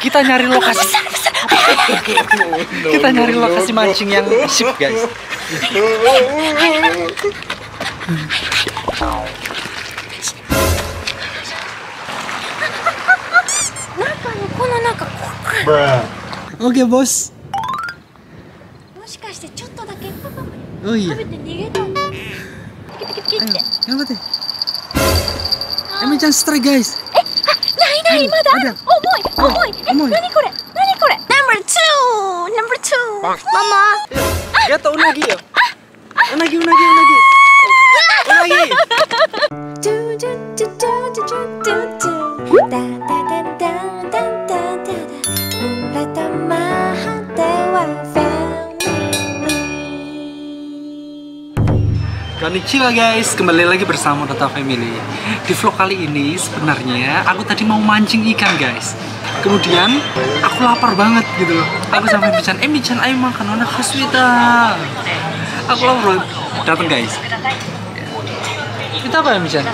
Kita nyari lokasi. Kita nyari lokasi mancing yang sip, guys. Oke, bos. Oh iya. Ayo, dikit. Emi-chan strike, guys. Nari, ada. Omoi. Nani kore? Nani kore? Number 2. Mama. Ya tahu lagi ya. Unagi. Konnichiwa guys, kembali lagi bersama Murata Family. Di vlog kali ini sebenarnya aku tadi mau mancing ikan guys. Kemudian aku lapar banget gitu loh. Aku sama Michan, Michan ayo makan nona khaswita. Aku lapar banget. Datang guys. Kita apa ya Michan?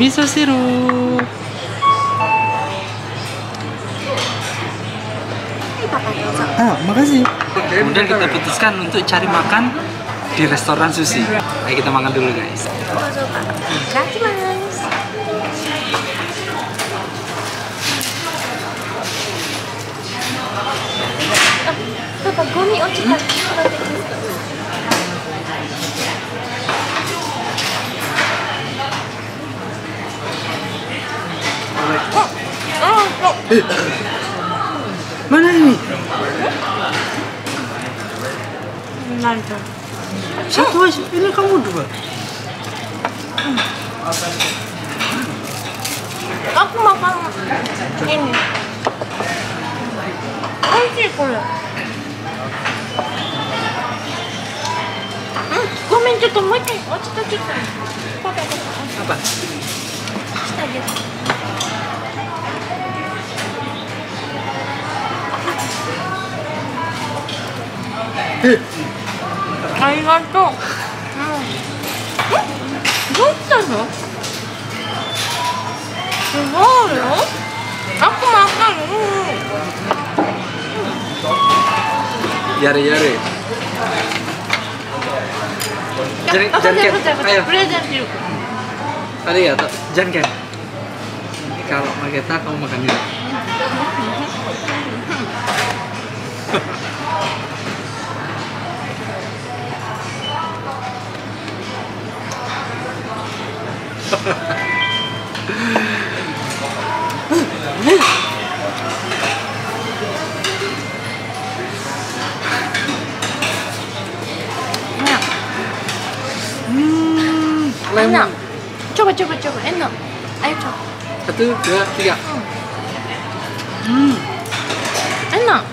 Miso siru. Ah, makasih. Kemudian kita putuskan untuk cari makan di restoran sushi. Ayo kita makan dulu guys. Mana ini? Nanti. Satu aja, ini kamu dua. Aku makan ini. Enak kok. Gomen, coba makan. Apa?ありがとう。うん。どうしたの？すごいよ。あくまかる。やれ。じゃんけん。プレゼントする。ありがとう。じゃんけん。kalau mau kita kamu makan ini. Enak. Coba. Enak. Ayo coba. 1, 2, 3. Enak.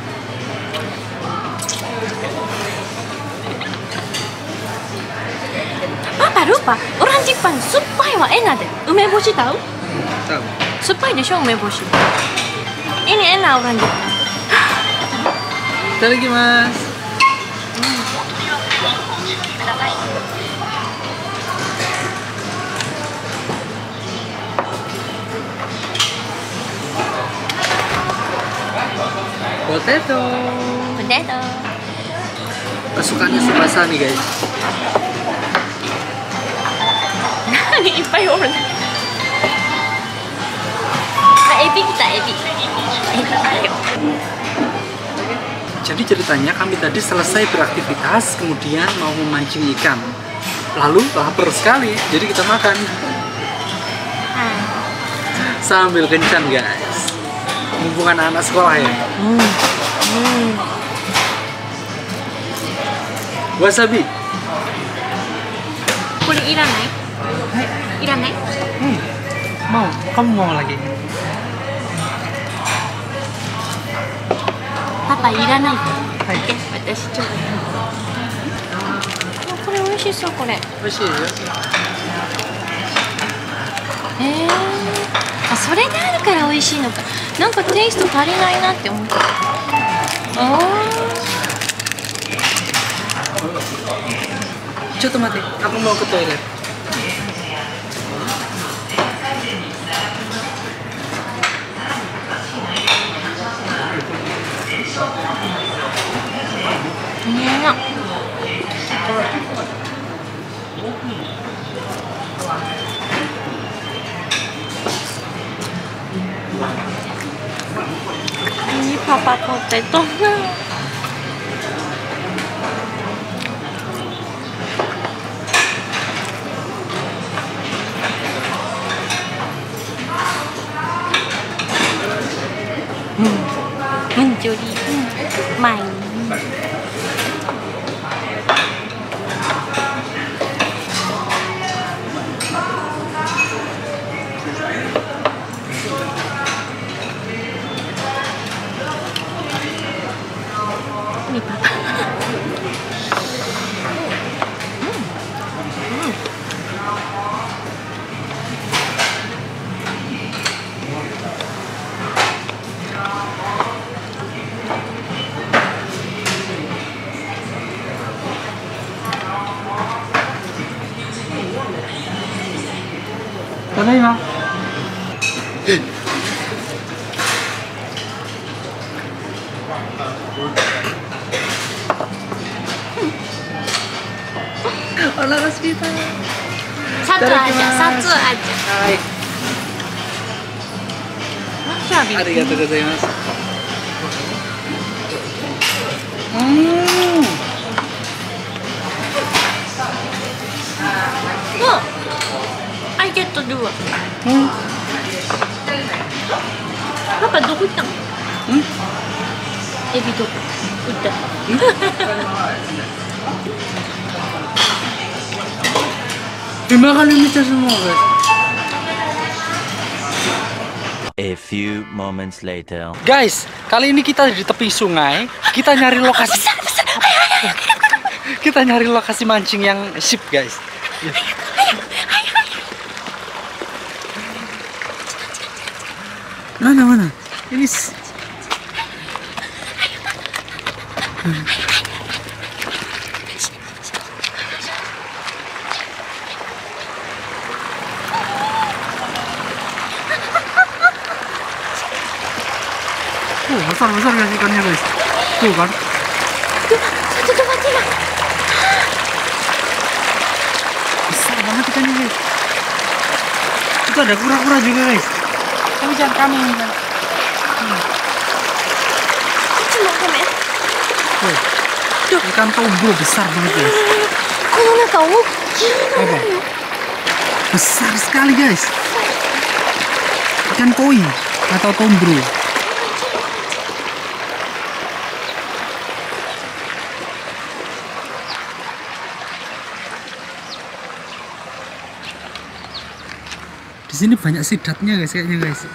Papa lupa, orang Jepang supaya enak deh. Umeboshi tahu? Tahu. Supaya desho umeboshi. Ini enak orang Jepang. Itadakimasu. Potato. Kesukaannya Subasa nih guys. Nani, ipai orang. Ebi. Jadi ceritanya kami tadi selesai beraktivitas, kemudian mau memancing ikan. Lalu lapar sekali, jadi kita makan. Sambil kencan guys. Hubungan anak sekolah ya. Wasabi. Kuri iranai? Iranai? Mau, kamu mau lagi? Papa iranai. Oke, watashi coba. Kore oishishou kore. Oishii desu.それがあるから美味しいのか。なんかテイスト足りないなって思った。ちょっと待って、あのもうこと入れる。ミニパパポテト。うん、ジョリー、うまい。ただいま。お腹すいたね。さつあじゃ、さつあじゃ。はい。ありがとうございます。ゲットルーは、なんかどこ行ったの？エビどこ行った？今から見たすもん。A few moments later. Guys, kali ini kita di tepi sungai. Kita nyari lokasi. Kita nyari lokasi mancing yang sip, guys. Mana? Ini. Oh, besar guys ikannya guys. Tuh kan. Besar banget ikannya guys. Itu ada kura-kura juga guys.Tapi jangan kami ini kan. Cuma kami. Tuh, ikan tombol besar banget guys. Kalau nggak tahu, apa? Besar sekali guys. Ikan koi atau tombol. Di sini banyak sidatnya guys, kayaknya guys.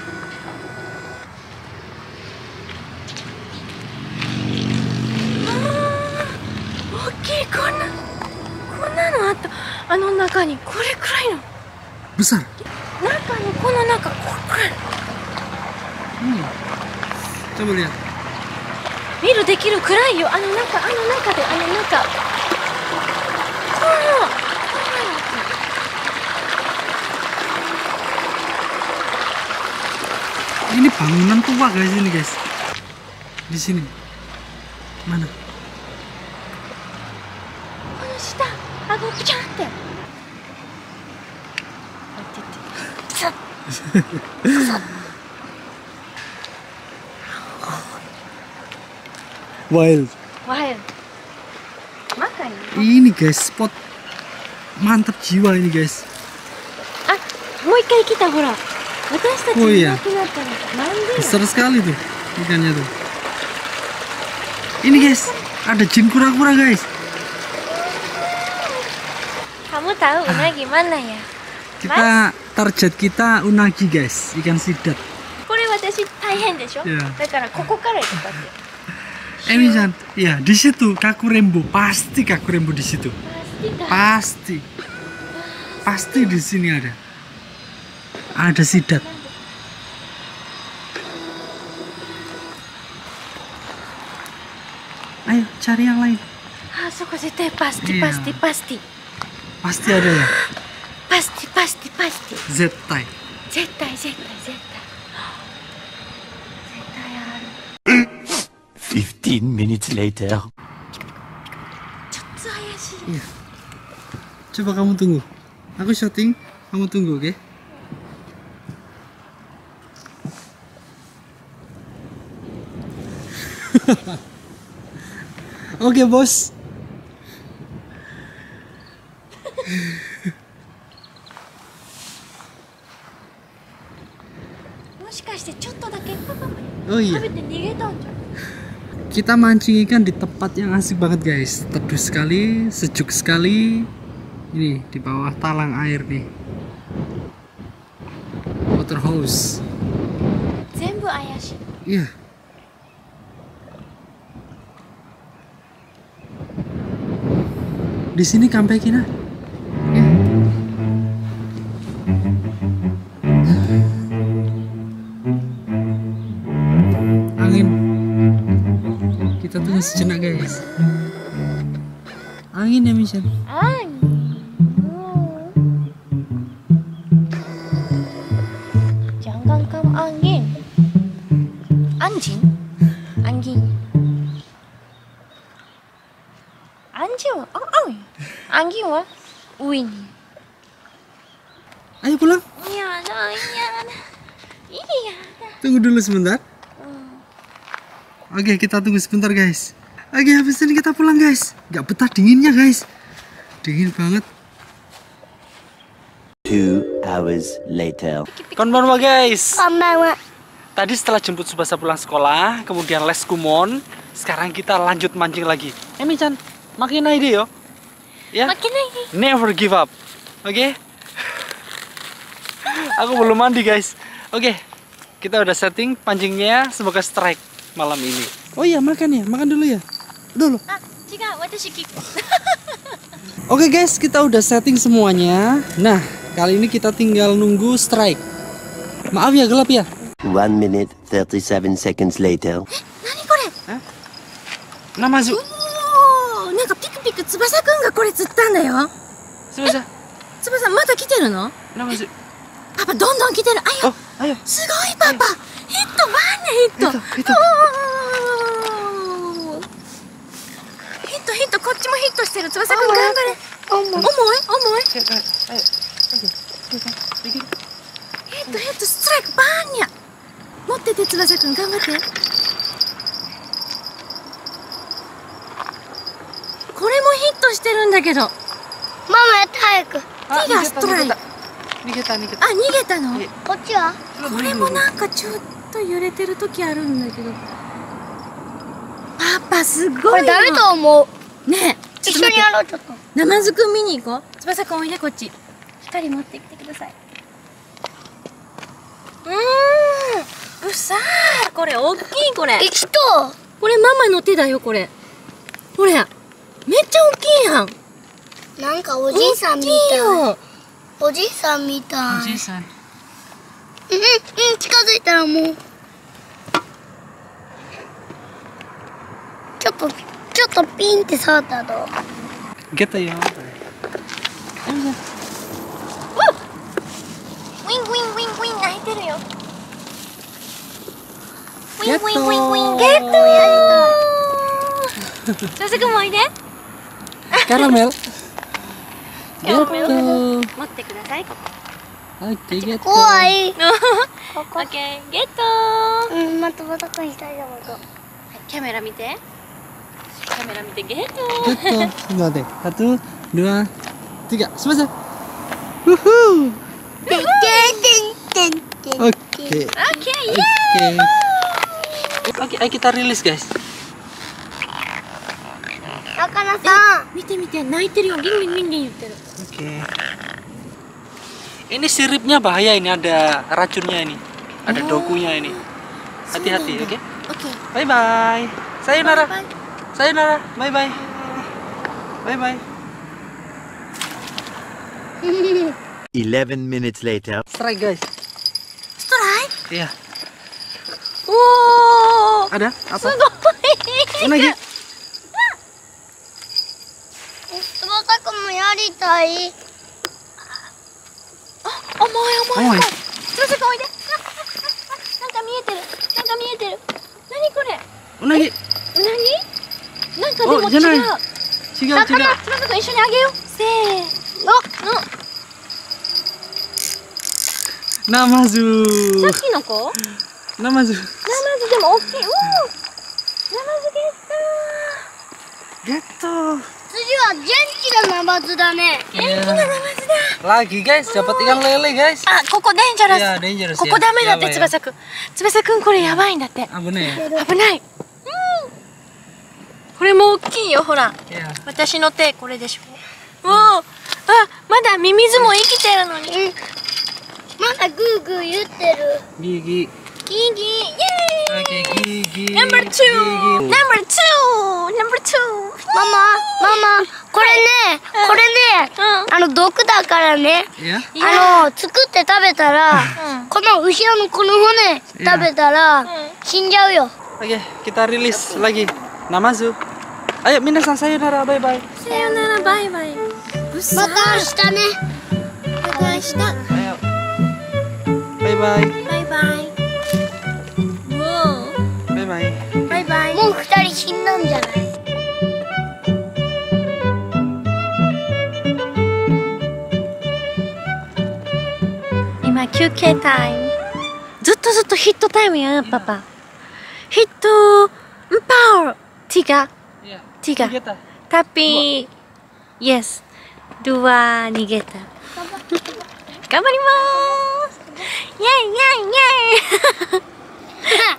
Oke, kona no atta, ano naka ni kore kurai no. Besar. Naka no kono naka kore. Coba lihat. Miru dekiru kurai yo, ano naka de, ano naka. Kono.Ini bangunan tua guys ini guys. Di sini. Mana? Kono shita, ago pichan te. Sat. Wild. Makanya. Ini guys spot mantap jiwa ini guys. Ah, mau ikut kita hora.Oh iya, besar sekali tuh ikannya tuh. Ini guys, ada jin kura-kura guys. Kamu tahu unagi mana ya? Kita target kita unagi guys, ikan sidat. Kore watashi taihen desho. Dakara koko kara ikotatte. Emi-san, ya di situ kakurembo, pasti kakurembo di situ. Pasti di sini ada.Ada sidat. Ayo cari yang lain. Pasti ada ya. Pasti. Zettai. 15 minutes later. Iya. Coba kamu tunggu. Aku shooting. Kamu tunggu, oke? Okay, boss. Oh iya. Kita mancing ikan di tempat yang asik banget guys. Teduh sekali, sejuk sekali. Ini di bawah talang air nih. Water house. Iya. Di sini kampai kina. Angin. Kita tunggu sejenak guys. Angin ya Michelle. Jangan kamu angin. Anjing wah, uin. Ayo pulang. Iya. Tunggu dulu sebentar. Oke, kita tunggu sebentar guys. Oke, habis ini kita pulang guys. Gak betah dinginnya guys. Dingin banget. 2 hours later. Konbanwa guys. Konbanwa. Tadi setelah jemput Subasa pulang sekolah, kemudian les kumon. Sekarang kita lanjut mancing lagi. Emi-chan, makin ide yo. Ya, never give up. Oke. Aku belum mandi guys. Oke, kita udah setting pancingnya, semoga strike malam ini. Oh iya, makan ya, makan dulu ya. Dulu. Oke guys, kita udah setting semuanya. Nah, kali ini kita tinggal nunggu strike. Maaf ya gelap ya. 1 minute 37 seconds later. Nani kore? Hah? Namazu. Tsubasa kun ga kore tsuttan da yo. Tsubasa. Tsubasa mata kiteru no? Namazu. Papa dondon kiteru. Ayo. Ayo. Sugoi papa. Hitto wanne hitto. Hitto hitto kocchi mo hitto shiteru. Tsubasa kun ganbare. Omoi. Ayo. Hitto hitto strike banya. Mottete Tsubasa kun ganbatte. これもヒットしてるんだけど。ママ早く。手がストライク。逃げた。あ、逃げたの。こっちは？これもなんかちょっと揺れてる時あるんだけど。パパすごい。これダメと思う。ねえ。一緒にやろうちょっと。ナマズくん見に行こう。翼くんおいでこっち。光持ってきてください。うさー。これ大きいこれ。一と。これママの手だよこれ。ほら。めっちゃ大きいやん。なんかおじいさんみたい。おじいさんみたい。おじいさん。近づいたらもう。ちょっとピンって触ったと。ゲットよ。ウィン泣いてるよ。ウィンゲットよ。Subasaくんもいで。カラメル持ってください。OK、ゲット。怖い。OK、ゲット。またこにしたいだもんと。カメラ見てゲット。ゲット。待って。1、2、3。Subasa。ウフー。OK。OK、イエーイ。OK、ayo kita rilis guys。見て泣いてるよ。リンリン言ってる。Oke. Ini siripnya bahaya ini, ada racunnya ini. Ada dokunya ini. Hati-hati, oke? Oke. Bye bye. Sayonara. Bye bye. 11 minutes later. Strike guys. Strike? Iya. Wow. Ada apa? Lagi. 翼くんもやりたい。重い。翼くんおいで。なんか見えてる。何これ？うなぎ？なんかでも違う。翼くん一緒にあげよう。せーの。ナマズ。さっきの子？ナマズでも大きい。ナマズゲット. Ini jangan namaz dah ne. Jangan namaz dah. Lagi guys, dapat ikan lele guys. Ah, koko dangerous. Ya, dangerous. Koko damai dah te Tsubasa kun. Tsubasa kun, kore yabai dah te. Abunai. Abunai. Kore mo okii yo, hora. Watashi no te kore desho. Wow. Ah, mada mimizu mo ikiteru noni. Mada gugu yutteru. Gigi. Gigi. Yay. Gigi. Number two. Number two. Number two.ママ、ママ、これね、毒だからね、作って食べたら、この後ろのこの骨食べたら死んじゃうよ。Oke, kita rilis lagi. Namazu. Ayo, minasan sayonara, bye bye. Sayonara, bye bye. また明日ね。また明日。バイバイ。バイバイ。バイバイ。バイバイ。もう二人死んだんじゃない？休憩タイム。ずっとヒットタイムやんパパ。ヒット、パワー、tiga, tapi yes, dua nigeta。頑張ります。イエイ。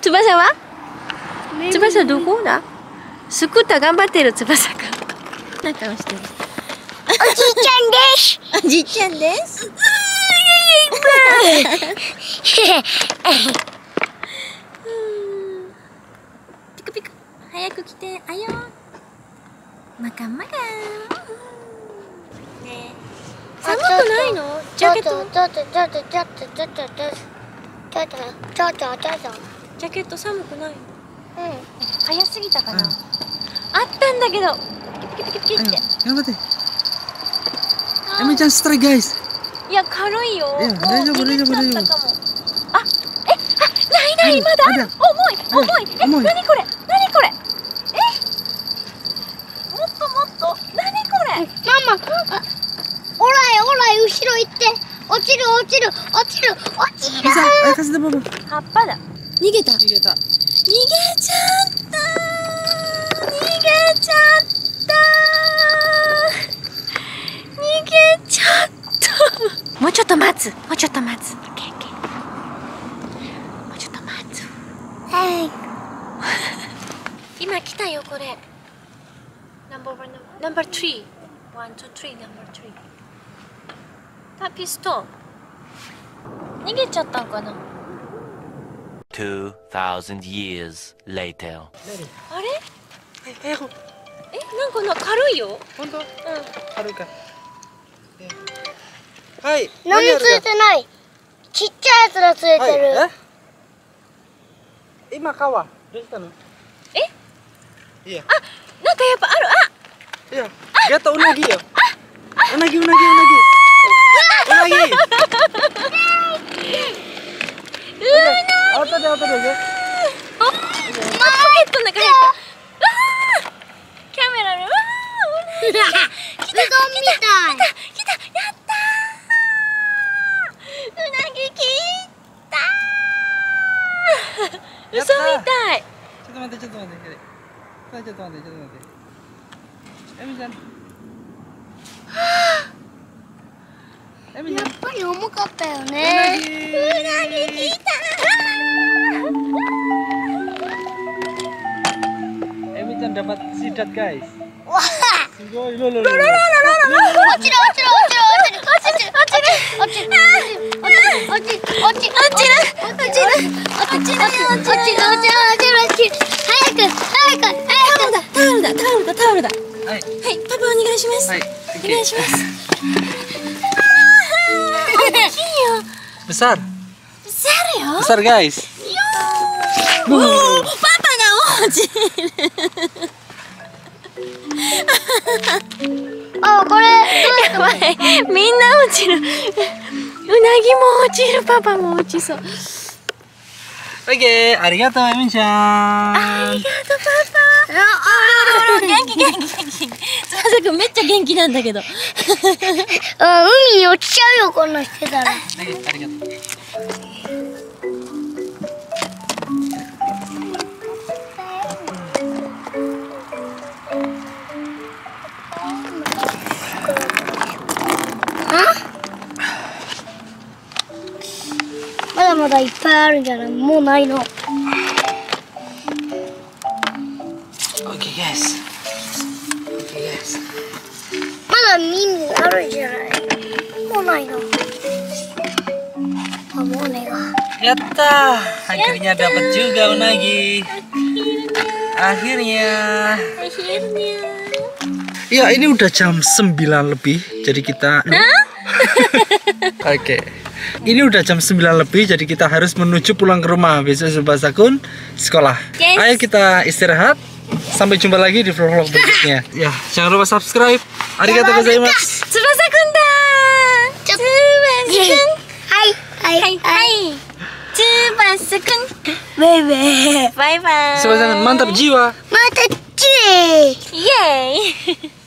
翼は？翼どこだ？スクーター頑張ってる翼が。なんかをしてる。おじいちゃんです。ピクピク早く来てあよまかんまかん寒くないのジャケットジャケット寒くないの早すぎたかなあったんだけどピクピクピクって頑張ってあめちゃんストライクガイズいや軽いよ。大丈夫。ないまだある。重い。何これ？もっと何これ？ママオライ後ろ行って落ちる。葉っぱだ。逃げた。逃げちゃった。もうちょっと待つ。今来たよこれ。ナンバー3。1、2、3ナンバー3。タピスト。逃げちゃったんかな。2000 years later。あれ？なんか軽いよ。本当？軽いか。はい、何もついてない。ちっちゃいやつがついてる。今川どうしたの？え？いや。あ、なんかやっぱある。あ。いや。やっとうなぎよ。うなぎ。あったで。あ、ポケットの中入った。キャメラの。来た。嘘みたい。ちょっと待って。エミちゃん。やっぱり重かったよね。うなぎきた。エミちゃんdapat sidat guys。わあ。すごい落ちる落ちる。早く。タオルだ。はい、パパお願いします。大きいよ。besar guys。おお、パパが落ちる。あ、これやばい。みんな落ちる。うなぎも落ちる。パパも落ちそう。オッケー、ありがとうエミちゃん。ありがとうパパ。元気。翼くんめっちゃ元気なんだけど。海に落ちちゃうよこんなしてたら。ありがとう。まだいっぱいあるんじゃない？もうないの。Okay, guys. Okay, guys. まだ耳あるんじゃない？もうないの。あ、もうねが。やったー。Akhirnya dapat juga lagi. Akhirnya. Ya, ini udah jam 9 lebih. Jadi kita. Oke. Ini udah jam 9 lebih, jadi kita harus menuju pulang ke rumah. Besok Subasa kun sekolah. Yes. Ayo kita istirahat. Sampai jumpa lagi di vlog-vlog berikutnya. Ya, jangan lupa subscribe. Arigatou gozaimasu. Subasa kun da. Subasa kun. Hai, hai, hai. Subasa kun. Bye bye. Bye bye. Subasa kun mantap jiwa. Mantap jiwa. Yeay.